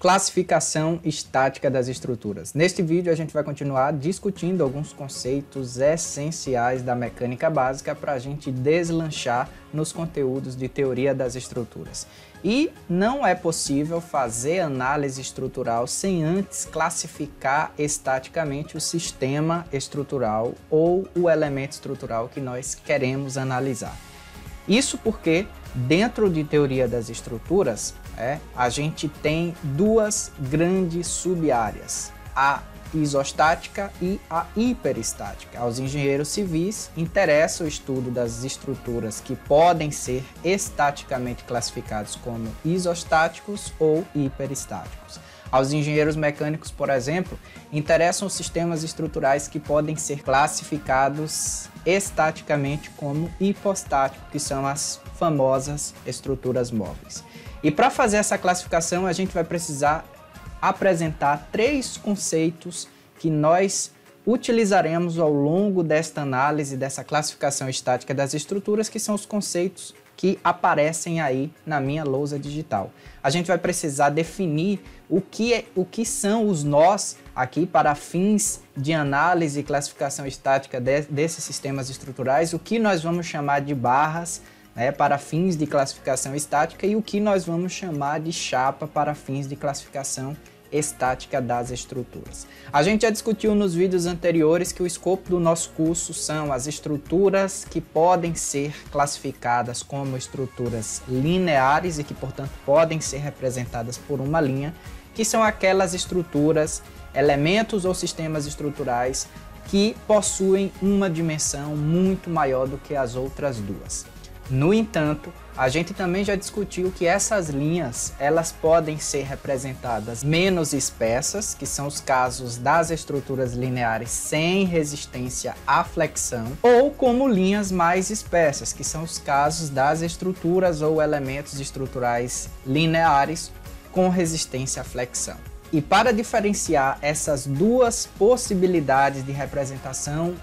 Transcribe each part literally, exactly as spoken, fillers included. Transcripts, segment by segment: Classificação estática das estruturas. Neste vídeo a gente vai continuar discutindo alguns conceitos essenciais da mecânica básica para a gente deslanchar nos conteúdos de teoria das estruturas. E não é possível fazer análise estrutural sem antes classificar estaticamente o sistema estrutural ou o elemento estrutural que nós queremos analisar. Isso porque dentro de teoria das estruturas, é, a gente tem duas grandes subáreas, a isostática e a hiperestática. Aos engenheiros civis interessa o estudo das estruturas que podem ser estaticamente classificados como isostáticos ou hiperestáticos. Aos engenheiros mecânicos, por exemplo, interessam sistemas estruturais que podem ser classificados estaticamente como hipostático, que são as famosas estruturas móveis. E para fazer essa classificação, a gente vai precisar apresentar três conceitos que nós utilizaremos ao longo desta análise, dessa classificação estática das estruturas, que são os conceitos que aparecem aí na minha lousa digital. A gente vai precisar definir o que, é, o que são os nós aqui para fins de análise e classificação estática de, desses sistemas estruturais, o que nós vamos chamar de barras, né, para fins de classificação estática, e o que nós vamos chamar de chapa para fins de classificação estática das estruturas. A gente já discutiu nos vídeos anteriores que o escopo do nosso curso são as estruturas que podem ser classificadas como estruturas lineares e que, portanto, podem ser representadas por uma linha, que são aquelas estruturas, elementos ou sistemas estruturais que possuem uma dimensão muito maior do que as outras duas. No entanto, a gente também já discutiu que essas linhas, elas podem ser representadas menos espessas, que são os casos das estruturas lineares sem resistência à flexão, ou como linhas mais espessas, que são os casos das estruturas ou elementos estruturais lineares com resistência à flexão. E para diferenciar essas duas possibilidades de representação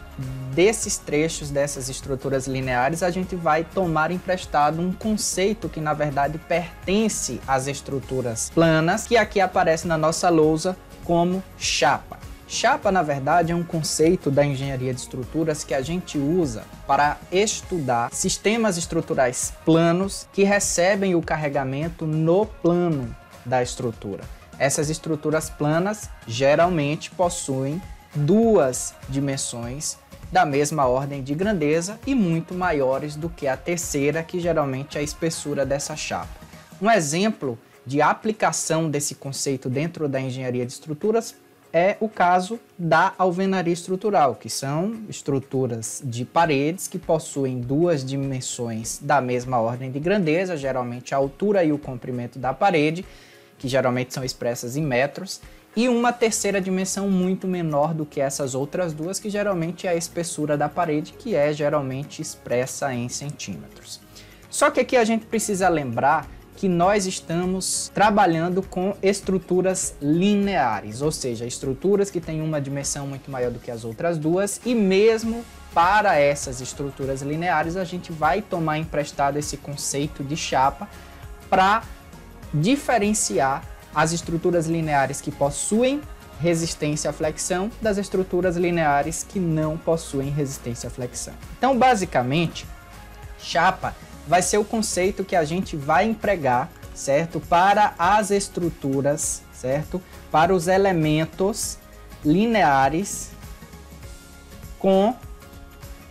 desses trechos dessas estruturas lineares, a gente vai tomar emprestado um conceito que, na verdade, pertence às estruturas planas, que aqui aparece na nossa lousa como chapa. Chapa, na verdade, é um conceito da engenharia de estruturas que a gente usa para estudar sistemas estruturais planos que recebem o carregamento no plano da estrutura. Essas estruturas planas geralmente possuem duas dimensões da mesma ordem de grandeza e muito maiores do que a terceira, que geralmente é a espessura dessa chapa. Um exemplo de aplicação desse conceito dentro da engenharia de estruturas é o caso da alvenaria estrutural, que são estruturas de paredes que possuem duas dimensões da mesma ordem de grandeza, geralmente a altura e o comprimento da parede, que geralmente são expressas em metros, e uma terceira dimensão muito menor do que essas outras duas, que geralmente é a espessura da parede, que é geralmente expressa em centímetros. Só que aqui a gente precisa lembrar que nós estamos trabalhando com estruturas lineares, ou seja, estruturas que têm uma dimensão muito maior do que as outras duas, e mesmo para essas estruturas lineares a gente vai tomar emprestado esse conceito de chapa para diferenciar as estruturas lineares que possuem resistência à flexão das estruturas lineares que não possuem resistência à flexão. Então, basicamente, chapa vai ser o conceito que a gente vai empregar, certo? Para as estruturas, certo? Para os elementos lineares com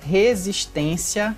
resistência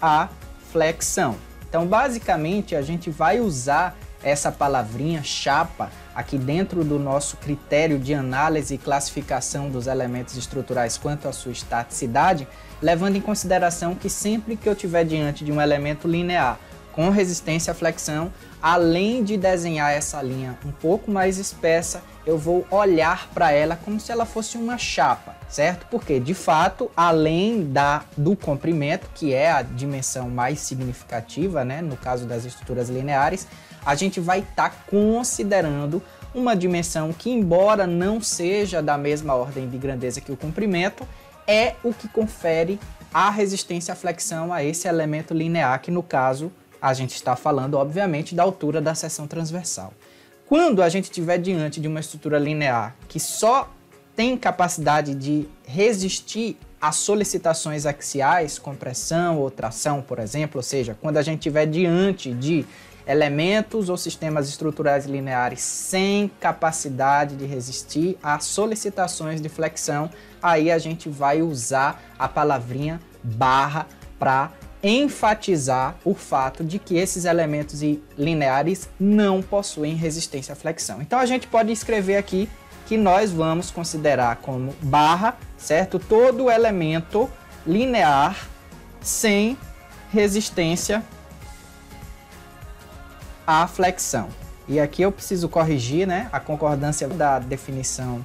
à flexão. Então, basicamente, a gente vai usar essa palavrinha chapa aqui dentro do nosso critério de análise e classificação dos elementos estruturais quanto à sua estaticidade, levando em consideração que sempre que eu tiver diante de um elemento linear com resistência à flexão, além de desenhar essa linha um pouco mais espessa, eu vou olhar para ela como se ela fosse uma chapa, certo? Porque, de fato, além da, do comprimento, que é a dimensão mais significativa, né, no caso das estruturas lineares, a gente vai estar considerando uma dimensão que, embora não seja da mesma ordem de grandeza que o comprimento, é o que confere a resistência à flexão a esse elemento linear, que, no caso, a gente está falando, obviamente, da altura da seção transversal. Quando a gente estiver diante de uma estrutura linear que só tem capacidade de resistir a solicitações axiais, compressão ou tração, por exemplo, ou seja, quando a gente estiver diante de elementos ou sistemas estruturais lineares sem capacidade de resistir a solicitações de flexão, aí a gente vai usar a palavrinha barra para enfatizar o fato de que esses elementos lineares não possuem resistência à flexão. Então a gente pode escrever aqui que nós vamos considerar como barra, certo? Todo elemento linear sem resistência à flexão. E aqui eu preciso corrigir, né, a concordância da definição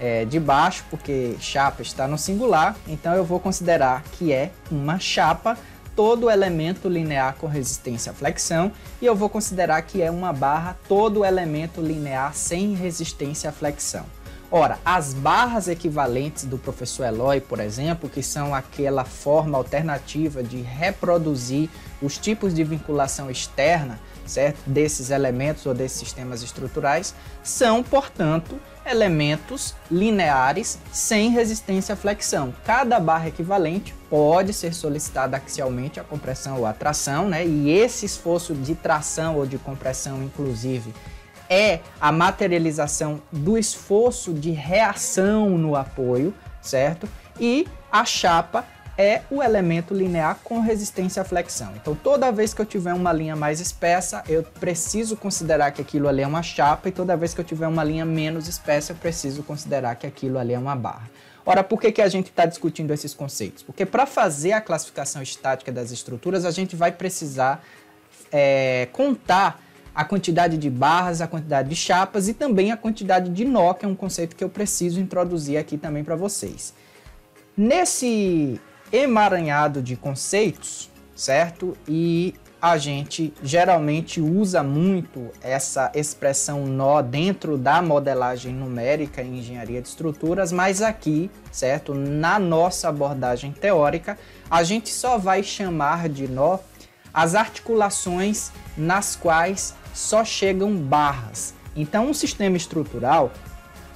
é, de baixo, porque chapa está no singular, então eu vou considerar que é uma chapa todo elemento linear com resistência à flexão, e eu vou considerar que é uma barra todo elemento linear sem resistência à flexão. Ora, as barras equivalentes do professor Eloy, por exemplo, que são aquela forma alternativa de reproduzir os tipos de vinculação externa, certo? Desses elementos ou desses sistemas estruturais, são, portanto, elementos lineares sem resistência à flexão. Cada barra equivalente pode ser solicitada axialmente a compressão ou a tração, né? E esse esforço de tração ou de compressão, inclusive, é a materialização do esforço de reação no apoio, certo? E a chapa é o elemento linear com resistência à flexão. Então, toda vez que eu tiver uma linha mais espessa, eu preciso considerar que aquilo ali é uma chapa, e toda vez que eu tiver uma linha menos espessa, eu preciso considerar que aquilo ali é uma barra. Ora, por que que a gente está discutindo esses conceitos? Porque para fazer a classificação estática das estruturas, a gente vai precisar é, contar a quantidade de barras, a quantidade de chapas e também a quantidade de nó, que é um conceito que eu preciso introduzir aqui também para vocês. Nesse emaranhado de conceitos, certo? E a gente geralmente usa muito essa expressão nó dentro da modelagem numérica em engenharia de estruturas, mas aqui, certo? Na nossa abordagem teórica, a gente só vai chamar de nó as articulações nas quais só chegam barras. Então, um sistema estrutural,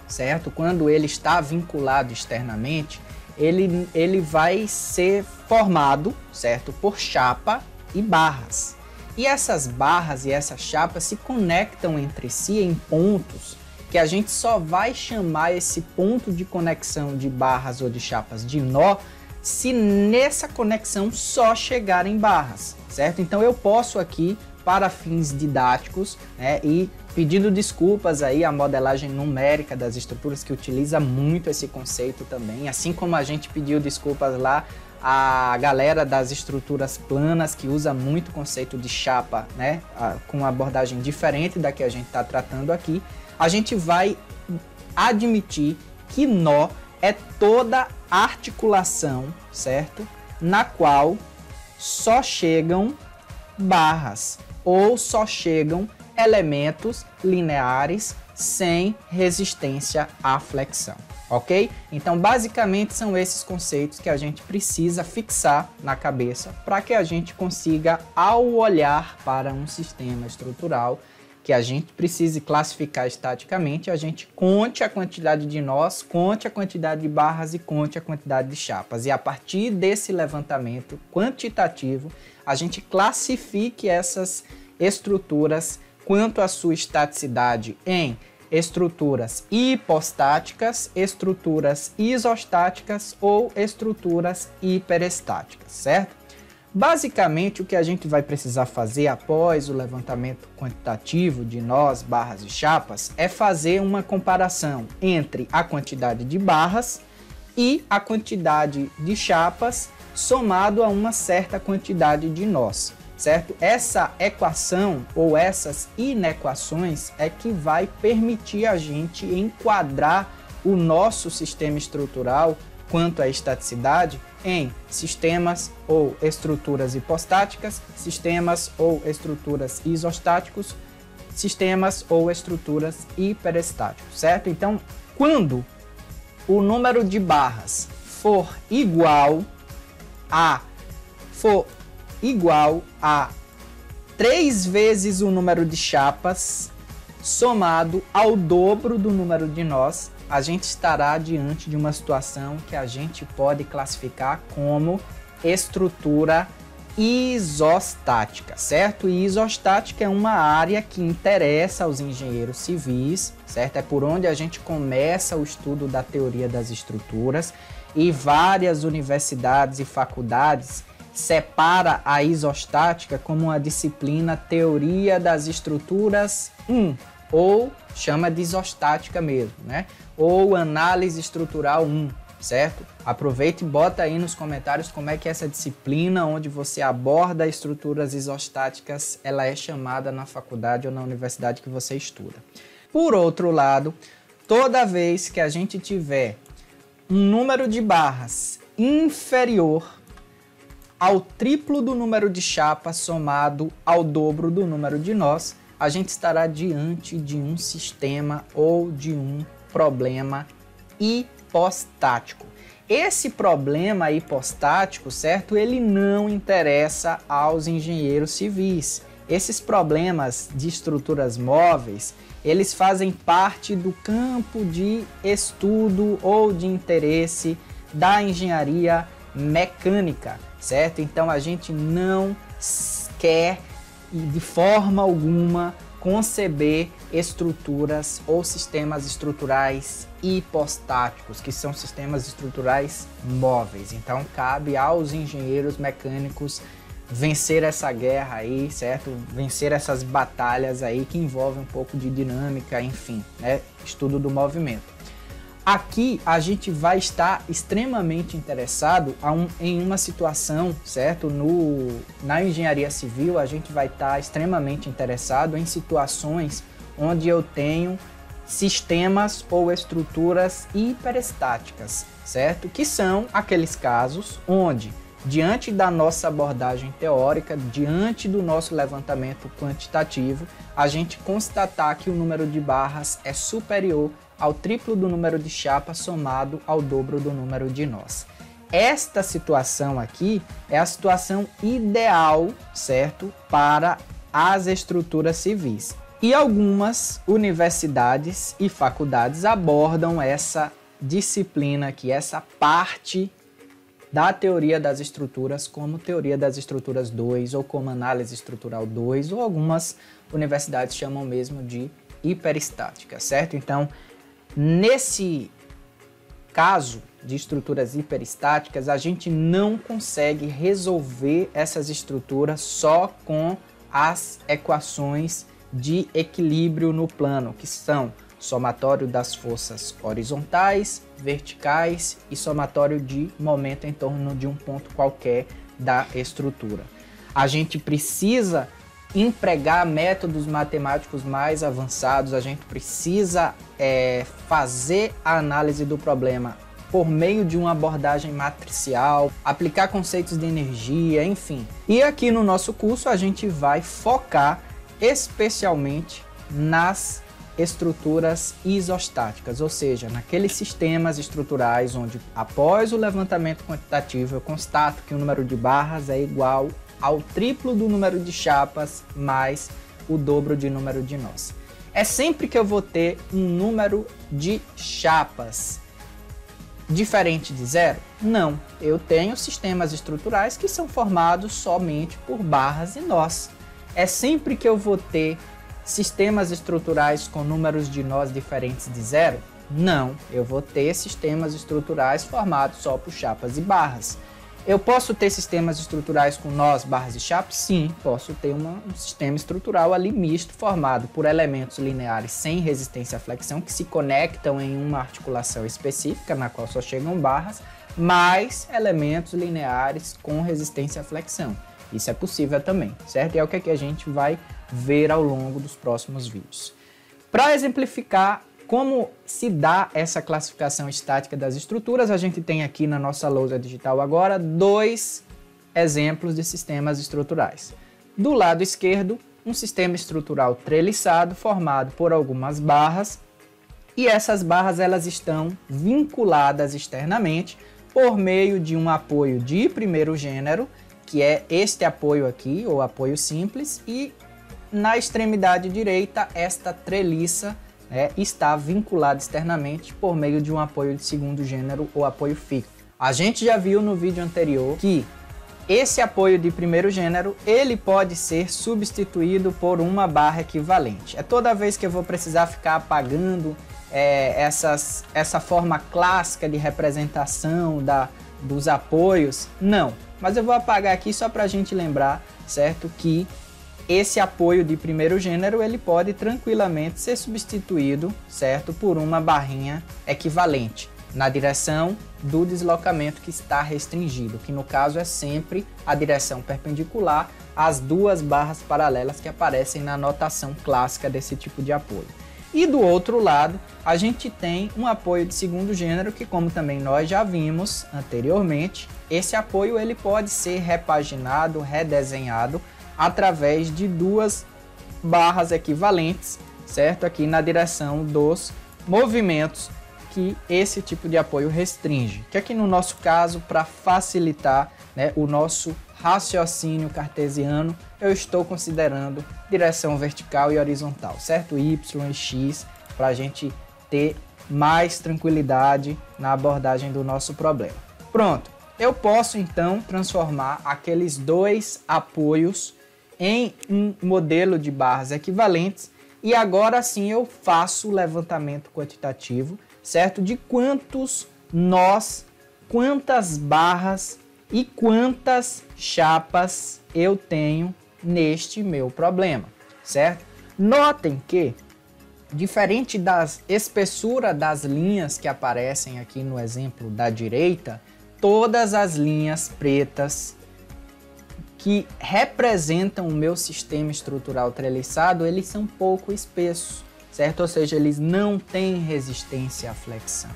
certo? Quando ele está vinculado externamente, Ele, ele vai ser formado, certo, por chapa e barras. E essas barras e essas chapas se conectam entre si em pontos que a gente só vai chamar esse ponto de conexão de barras ou de chapas de nó se nessa conexão só chegarem barras, certo? Então eu posso aqui, para fins didáticos, né, e pedindo desculpas aí à modelagem numérica das estruturas, que utiliza muito esse conceito também, assim como a gente pediu desculpas lá à galera das estruturas planas, que usa muito o conceito de chapa, né, com uma abordagem diferente da que a gente está tratando aqui, a gente vai admitir que nó é toda articulação, certo, na qual só chegam barras ou só chegam elementos lineares sem resistência à flexão, ok? Então, basicamente, são esses conceitos que a gente precisa fixar na cabeça para que a gente consiga, ao olhar para um sistema estrutural que a gente precise classificar estaticamente, a gente conte a quantidade de nós, conte a quantidade de barras e conte a quantidade de chapas. E a partir desse levantamento quantitativo, a gente classifique essas estruturas quanto à sua estaticidade em estruturas hipostáticas, estruturas isostáticas ou estruturas hiperestáticas, certo? Basicamente, o que a gente vai precisar fazer após o levantamento quantitativo de nós, barras e chapas, é fazer uma comparação entre a quantidade de barras e a quantidade de chapas somado a uma certa quantidade de nós, certo? Essa equação ou essas inequações é que vai permitir a gente enquadrar o nosso sistema estrutural quanto à estaticidade em sistemas ou estruturas hipostáticas, sistemas ou estruturas isostáticos, sistemas ou estruturas hiperestáticos, certo? Então, quando o número de barras for igual a for igual a três vezes o número de chapas somado ao dobro do número de nós, a gente estará diante de uma situação que a gente pode classificar como estrutura isostática, certo? E isostática é uma área que interessa aos engenheiros civis, certo? É por onde a gente começa o estudo da teoria das estruturas, e várias universidades e faculdades separa a isostática como uma disciplina Teoria das Estruturas um, ou chama de isostática mesmo, né? Ou Análise Estrutural um, certo? Aproveita e bota aí nos comentários como é que essa disciplina onde você aborda estruturas isostáticas, ela é chamada na faculdade ou na universidade que você estuda. Por outro lado, toda vez que a gente tiver um número de barras inferior ao triplo do número de chapas somado ao dobro do número de nós, a gente estará diante de um sistema ou de um problema hipostático. Esse problema hipostático, certo? Ele não interessa aos engenheiros civis. Esses problemas de estruturas móveis, eles fazem parte do campo de estudo ou de interesse da engenharia mecânica, certo? Então a gente não quer, de forma alguma, conceber estruturas ou sistemas estruturais hipostáticos, que são sistemas estruturais móveis. Então cabe aos engenheiros mecânicos vencer essa guerra aí, certo? Vencer essas batalhas aí que envolvem um pouco de dinâmica, enfim, né? Estudo do movimento. Aqui a gente vai estar extremamente interessado a um, em uma situação, certo? No, na engenharia civil a gente vai estar extremamente interessado em situações onde eu tenho sistemas ou estruturas hiperestáticas, certo? Que são aqueles casos onde, diante da nossa abordagem teórica, diante do nosso levantamento quantitativo, a gente constatar que o número de barras é superior ao triplo do número de chapas somado ao dobro do número de nós. Esta situação aqui é a situação ideal, certo? Para as estruturas civis. E algumas universidades e faculdades abordam essa disciplina aqui, essa parte da teoria das estruturas como teoria das estruturas dois, ou como análise estrutural dois, ou algumas universidades chamam mesmo de hiperestática, certo? Então, nesse caso de estruturas hiperestáticas, a gente não consegue resolver essas estruturas só com as equações de equilíbrio no plano, que são somatório das forças horizontais, verticais e somatório de momento em torno de um ponto qualquer da estrutura. A gente precisa empregar métodos matemáticos mais avançados, a gente precisa é, fazer a análise do problema por meio de uma abordagem matricial, aplicar conceitos de energia, enfim. E aqui no nosso curso a gente vai focar especialmente nas estruturas isostáticas, ou seja, naqueles sistemas estruturais onde, após o levantamento quantitativo, eu constato que o número de barras é igual ao triplo do número de chapas mais o dobro de número de nós. É sempre que eu vou ter um número de chapas diferente de zero? Não, eu tenho sistemas estruturais que são formados somente por barras e nós. É sempre que eu vou ter sistemas estruturais com números de nós diferentes de zero? Não, eu vou ter sistemas estruturais formados só por chapas e barras. Eu posso ter sistemas estruturais com nós, barras e chapas? Sim, posso ter uma, um sistema estrutural ali misto, formado por elementos lineares sem resistência à flexão, que se conectam em uma articulação específica, na qual só chegam barras, mais elementos lineares com resistência à flexão. Isso é possível também, certo? E é o que a gente vai ver ao longo dos próximos vídeos. Para exemplificar como se dá essa classificação estática das estruturas, a gente tem aqui na nossa lousa digital agora dois exemplos de sistemas estruturais. Do lado esquerdo, um sistema estrutural treliçado formado por algumas barras, e essas barras elas estão vinculadas externamente por meio de um apoio de primeiro gênero, que é este apoio aqui, ou apoio simples, e na extremidade direita, esta treliça né, está vinculada externamente por meio de um apoio de segundo gênero ou apoio fixo. A gente já viu no vídeo anterior que esse apoio de primeiro gênero, ele pode ser substituído por uma barra equivalente. É toda vez que eu vou precisar ficar apagando é, essas, essa forma clássica de representação da, dos apoios? Não, mas eu vou apagar aqui só para a gente lembrar, certo, que esse apoio de primeiro gênero, ele pode tranquilamente ser substituído, certo, por uma barrinha equivalente na direção do deslocamento que está restringido, que no caso é sempre a direção perpendicular às duas barras paralelas que aparecem na notação clássica desse tipo de apoio. E do outro lado, a gente tem um apoio de segundo gênero que, como também nós já vimos anteriormente, esse apoio ele pode ser repaginado, redesenhado através de duas barras equivalentes, certo? Aqui na direção dos movimentos que esse tipo de apoio restringe, que aqui no nosso caso, para facilitar né, o nosso raciocínio cartesiano, eu estou considerando direção vertical e horizontal, certo? Y e X, para a gente ter mais tranquilidade na abordagem do nosso problema. Pronto, eu posso então transformar aqueles dois apoios em um modelo de barras equivalentes e agora sim eu faço o levantamento quantitativo, certo? De quantos nós, quantas barras e quantas chapas eu tenho neste meu problema, certo? Notem que, diferente da espessura das linhas que aparecem aqui no exemplo da direita, todas as linhas pretas que representam o meu sistema estrutural treliçado, eles são pouco espessos, certo? Ou seja, eles não têm resistência à flexão.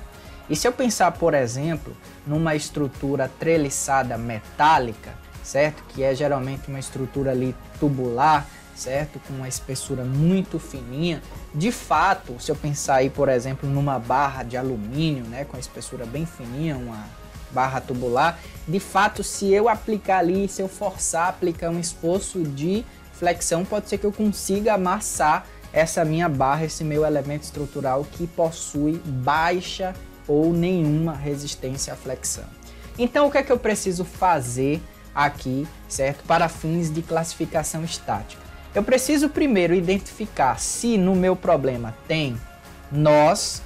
E se eu pensar, por exemplo, numa estrutura treliçada metálica, certo? Que é geralmente uma estrutura ali tubular, certo? Com uma espessura muito fininha. De fato, se eu pensar aí, por exemplo, numa barra de alumínio, né? Com a espessura bem fininha, uma barra tubular, de fato, se eu aplicar ali, se eu forçar a aplicar um esforço de flexão, pode ser que eu consiga amassar essa minha barra, esse meu elemento estrutural que possui baixa ou nenhuma resistência à flexão. Então o que é que eu preciso fazer aqui, certo? Para fins de classificação estática. Eu preciso primeiro identificar se no meu problema tem nós,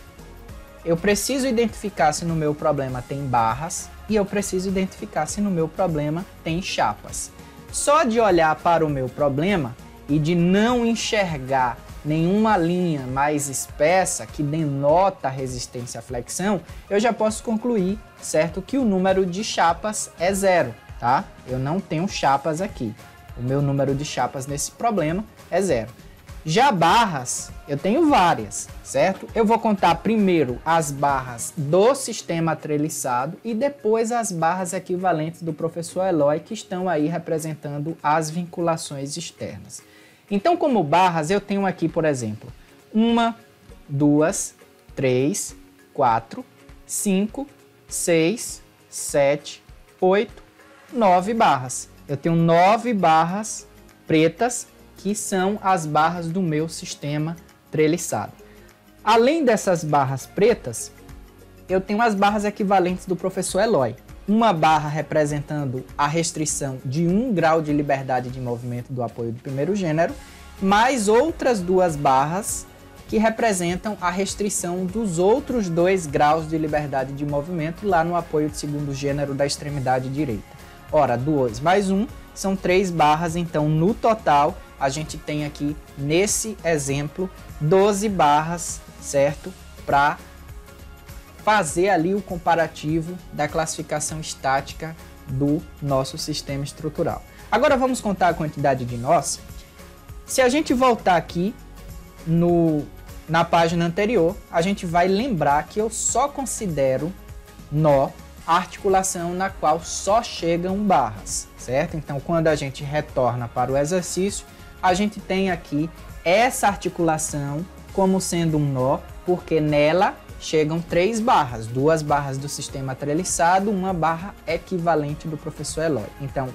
eu preciso identificar se no meu problema tem barras e eu preciso identificar se no meu problema tem chapas. Só de olhar para o meu problema e de não enxergar nenhuma linha mais espessa que denota resistência à flexão, eu já posso concluir, certo, que o número de chapas é zero, tá? Eu não tenho chapas aqui. O meu número de chapas nesse problema é zero. Já barras, eu tenho várias, certo? Eu vou contar primeiro as barras do sistema treliçado e depois as barras equivalentes do professor Eloy, que estão aí representando as vinculações externas. Então, como barras, eu tenho aqui, por exemplo, uma, duas, três, quatro, cinco, seis, sete, oito, nove barras. Eu tenho nove barras pretas, que são as barras do meu sistema treliçado. Além dessas barras pretas, eu tenho as barras equivalentes do professor Eloy. Uma barra representando a restrição de um grau de liberdade de movimento do apoio do primeiro gênero, mais outras duas barras que representam a restrição dos outros dois graus de liberdade de movimento lá no apoio de segundo gênero da extremidade direita. Ora, dois mais um são três barras, então no total a gente tem aqui, nesse exemplo, doze barras, certo? Para fazer ali o comparativo da classificação estática do nosso sistema estrutural. Agora vamos contar a quantidade de nós. Se a gente voltar aqui no, na página anterior, a gente vai lembrar que eu só considero nó a articulação na qual só chegam barras, certo? Então, quando a gente retorna para o exercício, a gente tem aqui essa articulação como sendo um nó, porque nela chegam três barras, duas barras do sistema treliçado, uma barra equivalente do professor Eloy. Então,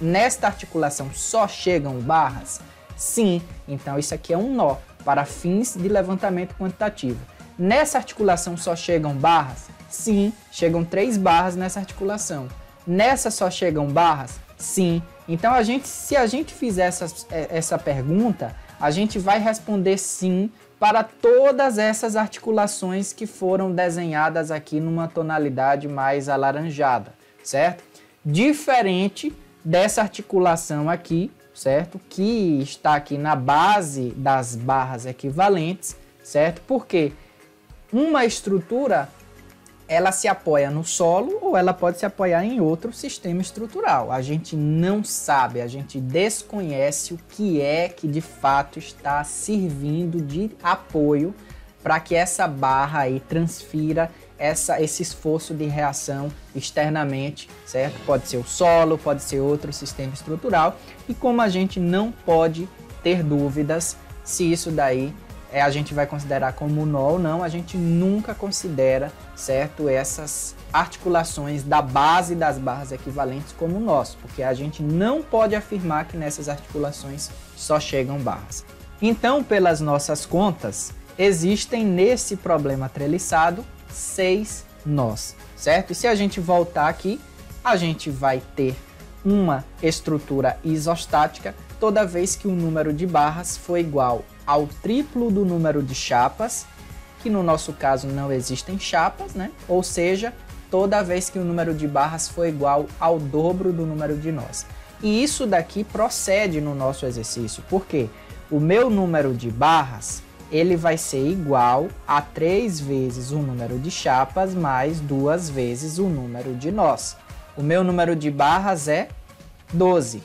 nesta articulação só chegam barras, Sim. Então isso aqui é um nó para fins de levantamento quantitativo. Nessa articulação só chegam barras? Sim, chegam três barras nessa articulação. Nessa só chegam barras? Sim. Então, a gente, se a gente fizer essa, essa pergunta, a gente vai responder sim para todas essas articulações que foram desenhadas aqui numa tonalidade mais alaranjada, certo? Diferente dessa articulação aqui, certo? Que está aqui na base das barras equivalentes, certo? Porque uma estrutura, ela se apoia no solo ou ela pode se apoiar em outro sistema estrutural. A gente não sabe, a gente desconhece o que é que de fato está servindo de apoio para que essa barra aí transfira essa, esse esforço de reação externamente, certo? Pode ser o solo, pode ser outro sistema estrutural. E como a gente não pode ter dúvidas se isso daí é, a gente vai considerar como nó ou não, a gente nunca considera, certo, essas articulações da base das barras equivalentes como nós, porque a gente não pode afirmar que nessas articulações só chegam barras. Então, pelas nossas contas, existem nesse problema treliçado seis nós, certo? E se a gente voltar aqui, a gente vai ter uma estrutura isostática toda vez que o número de barras foi igual ao triplo do número de chapas, que no nosso caso não existem chapas, né? Ou seja, toda vez que o número de barras foi igual ao dobro do número de nós. E isso daqui procede no nosso exercício, porque o meu número de barras ele vai ser igual a três vezes o número de chapas mais duas vezes o número de nós. O meu número de barras é doze.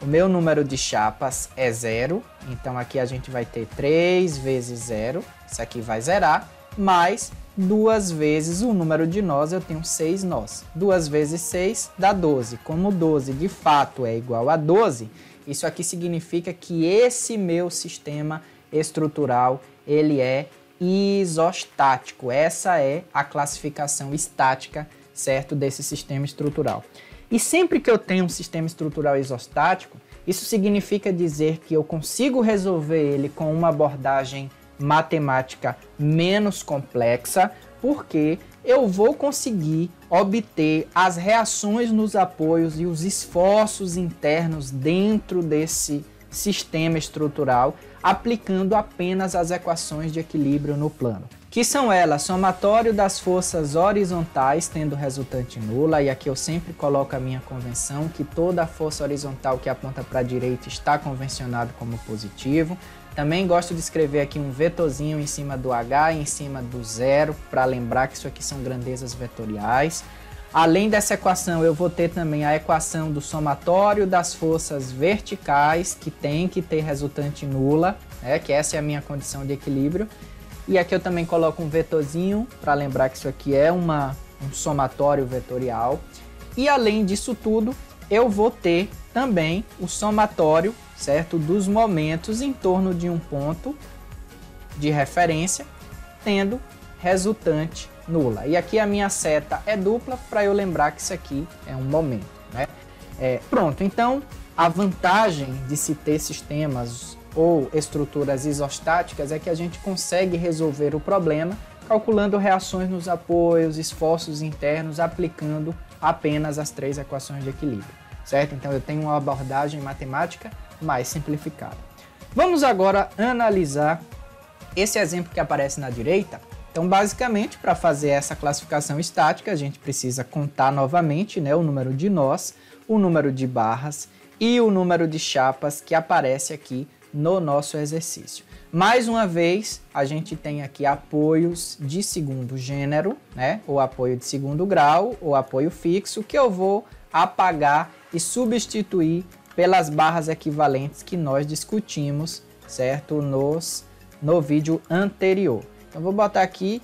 O meu número de chapas é zero, então aqui a gente vai ter três vezes zero, isso aqui vai zerar, mais duas vezes o número de nós, eu tenho seis nós. duas vezes seis dá doze. Como doze de fato é igual a doze, isso aqui significa que esse meu sistema estrutural, ele é isostático. Essa é a classificação estática, certo, desse sistema estrutural. E sempre que eu tenho um sistema estrutural isostático, isso significa dizer que eu consigo resolver ele com uma abordagem matemática menos complexa, porque eu vou conseguir obter as reações nos apoios e os esforços internos dentro desse sistema estrutural, aplicando apenas as equações de equilíbrio no plano. Que são elas? Somatório das forças horizontais, tendo resultante nula, e aqui eu sempre coloco a minha convenção, que toda força horizontal que aponta para a direita está convencionada como positivo. Também gosto de escrever aqui um vetorzinho em cima do H e em cima do zero, para lembrar que isso aqui são grandezas vetoriais. Além dessa equação, eu vou ter também a equação do somatório das forças verticais, que tem que ter resultante nula, né, que essa é a minha condição de equilíbrio. E aqui eu também coloco um vetorzinho, para lembrar que isso aqui é uma, um somatório vetorial. E além disso tudo, eu vou ter também o somatório, certo, dos momentos em torno de um ponto de referência, tendo resultante nula. E aqui a minha seta é dupla, para eu lembrar que isso aqui é um momento, né? É, pronto, então a vantagem de se ter sistemas ou estruturas isostáticas é que a gente consegue resolver o problema calculando reações nos apoios, esforços internos, aplicando apenas as três equações de equilíbrio, certo? Então eu tenho uma abordagem matemática mais simplificada. Vamos agora analisar esse exemplo que aparece na direita. Então, basicamente, para fazer essa classificação estática, a gente precisa contar novamente, né, o número de nós, o número de barras e o número de chapas que aparece aqui no nosso exercício. Mais uma vez, a gente tem aqui apoios de segundo gênero, né, ou apoio de segundo grau, ou apoio fixo, que eu vou apagar e substituir pelas barras equivalentes que nós discutimos, certo, nos, no vídeo anterior. Então, vou botar aqui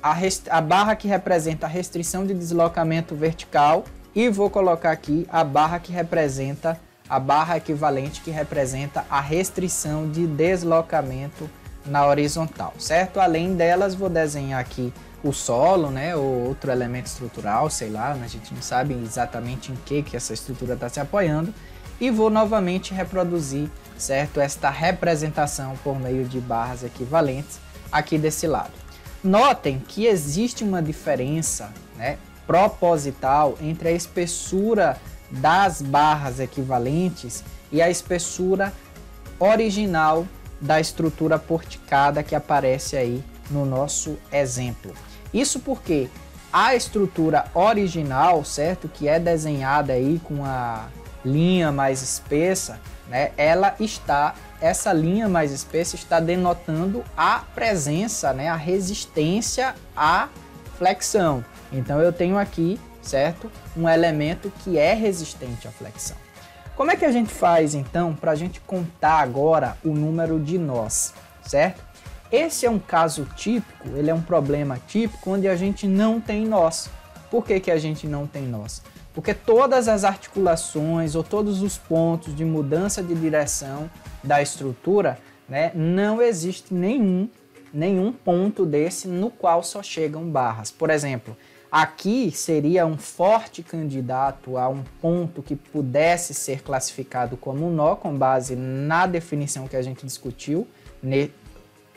a, a barra que representa a restrição de deslocamento vertical e vou colocar aqui a barra que representa a barra equivalente que representa a restrição de deslocamento na horizontal, certo? Além delas, vou desenhar aqui o solo, né, ou outro elemento estrutural, sei lá, a gente não sabe exatamente em que, que essa estrutura está se apoiando, e vou novamente reproduzir, certo, esta representação por meio de barras equivalentes aqui desse lado. Notem que existe uma diferença, né, proposital entre a espessura das barras equivalentes e a espessura original da estrutura porticada que aparece aí no nosso exemplo. Isso porque a estrutura original, certo, que é desenhada aí com a linha mais espessa, né, ela está, essa linha mais espessa está denotando a presença, né, a resistência à flexão. Então eu tenho aqui, certo, um elemento que é resistente à flexão. Como é que a gente faz então para a gente contar agora o número de nós, certo? Esse é um caso típico, ele é um problema típico onde a gente não tem nós. Por que que a gente não tem nós? Porque todas as articulações ou todos os pontos de mudança de direção da estrutura, né, não existe nenhum, nenhum ponto desse no qual só chegam barras. Por exemplo, aqui seria um forte candidato a um ponto que pudesse ser classificado como um nó, com base na definição que a gente discutiu ne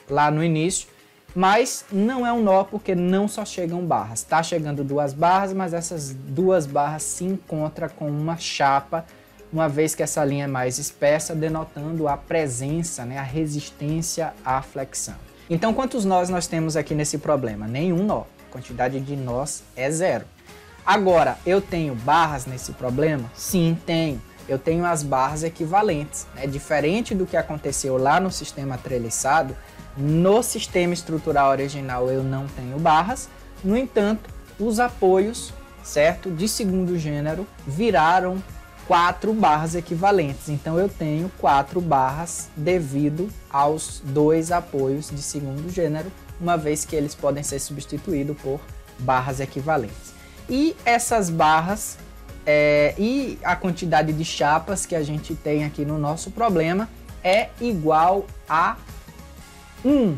lá no início, mas não é um nó porque não só chegam barras. Está chegando duas barras, mas essas duas barras se encontram com uma chapa, uma vez que essa linha é mais espessa, denotando a presença, né, a resistência à flexão. Então, quantos nós nós temos aqui nesse problema? Nenhum nó. A quantidade de nós é zero. Agora, eu tenho barras nesse problema? Sim, tenho. Eu tenho as barras equivalentes, né? Diferente do que aconteceu lá no sistema treliçado, no sistema estrutural original eu não tenho barras, no entanto, os apoios, certo, de segundo gênero viraram quatro barras equivalentes. Então eu tenho quatro barras devido aos dois apoios de segundo gênero, uma vez que eles podem ser substituídos por barras equivalentes. E essas barras é, e a quantidade de chapas que a gente tem aqui no nosso problema é igual a um.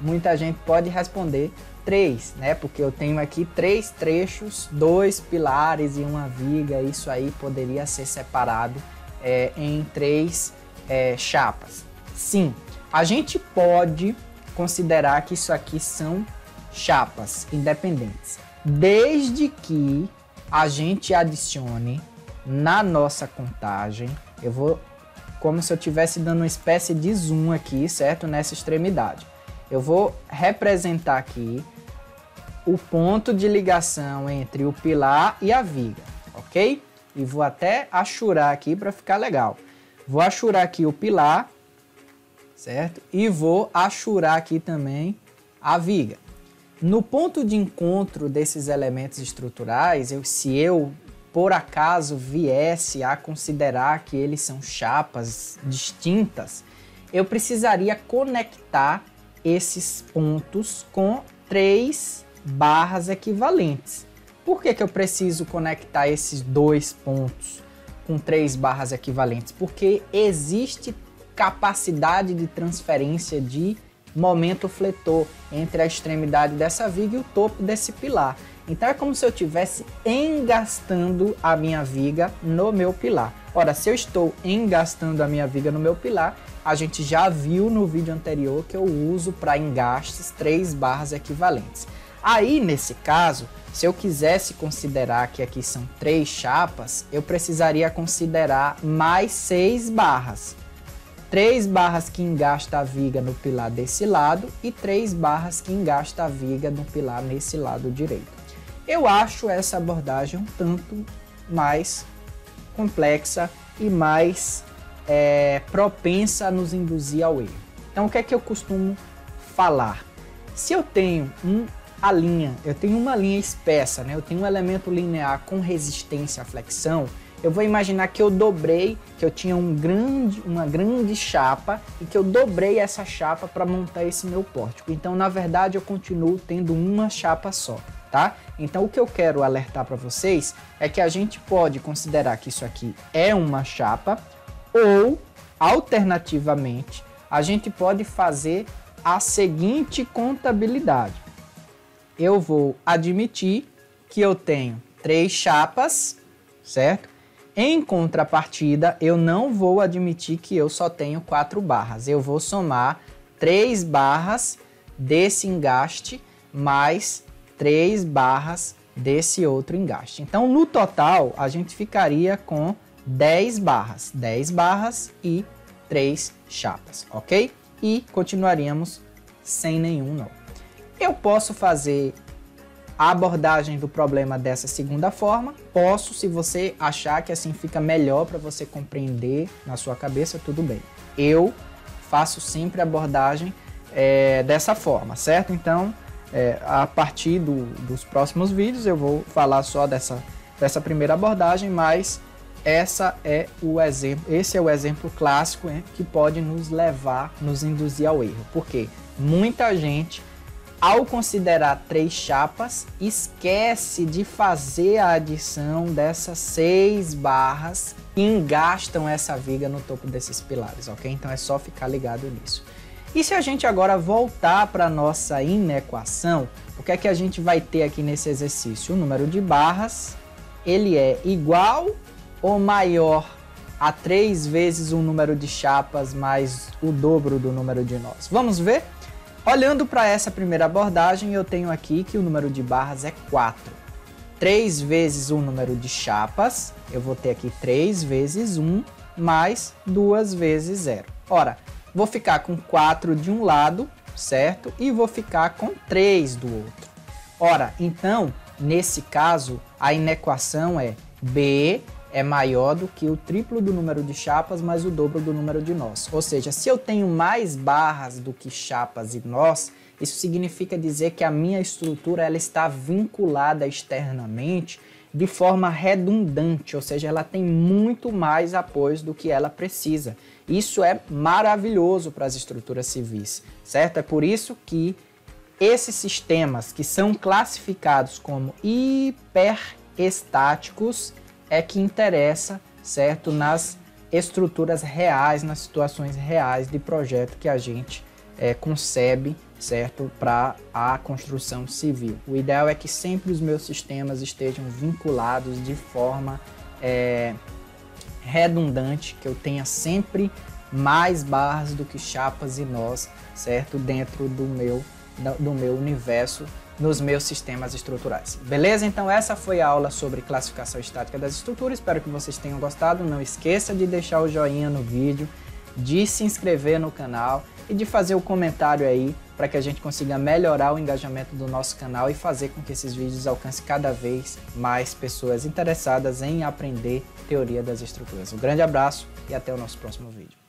Muita gente pode responder três, né? Porque eu tenho aqui três trechos, dois pilares e uma viga. Isso aí poderia ser separado é, em três é, chapas. Sim, a gente pode considerar que isso aqui são chapas independentes, desde que a gente adicione na nossa contagem. Eu vou como se eu estivesse dando uma espécie de zoom aqui, certo? Nessa extremidade. Eu vou representar aqui o ponto de ligação entre o pilar e a viga, ok? E vou até achurar aqui para ficar legal. Vou achurar aqui o pilar, certo? E vou achurar aqui também a viga. No ponto de encontro desses elementos estruturais, eu, se eu... por acaso viesse a considerar que eles são chapas distintas, eu precisaria conectar esses pontos com três barras equivalentes. Por que que eu preciso conectar esses dois pontos com três barras equivalentes? Porque existe capacidade de transferência de momento fletor entre a extremidade dessa viga e o topo desse pilar. Então é como se eu estivesse engastando a minha viga no meu pilar. Ora, se eu estou engastando a minha viga no meu pilar, a gente já viu no vídeo anterior que eu uso para engastes três barras equivalentes. Aí, nesse caso, se eu quisesse considerar que aqui são três chapas, eu precisaria considerar mais seis barras. Três barras que engasta a viga no pilar desse lado e três barras que engasta a viga no pilar nesse lado direito. Eu acho essa abordagem um tanto mais complexa e mais é, propensa a nos induzir ao erro. Então, o que é que eu costumo falar? Se eu tenho um, a linha, eu tenho uma linha espessa, né? Eu tenho um elemento linear com resistência à flexão, eu vou imaginar que eu dobrei, que eu tinha um grande, uma grande chapa e que eu dobrei essa chapa para montar esse meu pórtico. Então, na verdade, eu continuo tendo uma chapa só. Tá? Então o que eu quero alertar para vocês é que a gente pode considerar que isso aqui é uma chapa ou, alternativamente, a gente pode fazer a seguinte contabilidade. Eu vou admitir que eu tenho três chapas, certo? Em contrapartida, eu não vou admitir que eu só tenho quatro barras. Eu vou somar três barras desse engaste mais três barras desse outro engaste. Então, no total, a gente ficaria com dez barras. dez barras e três chapas, ok? E continuaríamos sem nenhum nó. Eu posso fazer a abordagem do problema dessa segunda forma. Posso, se você achar que assim fica melhor para você compreender na sua cabeça, tudo bem. Eu faço sempre a abordagem é, dessa forma, certo? Então, é, a partir do, dos próximos vídeos, eu vou falar só dessa, dessa primeira abordagem, mas essa é o exemplo, esse é o exemplo clássico, hein, que pode nos levar, nos induzir ao erro. Porque muita gente, ao considerar três chapas, esquece de fazer a adição dessas seis barras que engastam essa viga no topo desses pilares, ok? Então é só ficar ligado nisso. E se a gente agora voltar para a nossa inequação, o que é que a gente vai ter aqui nesse exercício? O número de barras, ele é igual ou maior a três vezes o número de chapas mais o dobro do número de nós? Vamos ver? Olhando para essa primeira abordagem, eu tenho aqui que o número de barras é quatro. três vezes o número de chapas, eu vou ter aqui três vezes um, mais duas vezes zero. Ora, vou ficar com quatro de um lado, certo? E vou ficar com três do outro. Ora, então, nesse caso, a inequação é B é maior do que o triplo do número de chapas mais o dobro do número de nós. Ou seja, se eu tenho mais barras do que chapas e nós, isso significa dizer que a minha estrutura ela está vinculada externamente de forma redundante, ou seja, ela tem muito mais apoios do que ela precisa. Isso é maravilhoso para as estruturas civis, certo? É por isso que esses sistemas que são classificados como hiperestáticos é que interessa, certo, nas estruturas reais, nas situações reais de projeto que a gente é, concebe, certo, para a construção civil. O ideal é que sempre os meus sistemas estejam vinculados de forma é, redundante, que eu tenha sempre mais barras do que chapas e nós, certo, dentro do meu, do meu universo, nos meus sistemas estruturais. Beleza? Então essa foi a aula sobre classificação estática das estruturas. Espero que vocês tenham gostado. Não esqueça de deixar o joinha no vídeo, de se inscrever no canal e de fazer o comentário aí para que a gente consiga melhorar o engajamento do nosso canal e fazer com que esses vídeos alcancem cada vez mais pessoas interessadas em aprender teoria das estruturas. Um grande abraço e até o nosso próximo vídeo.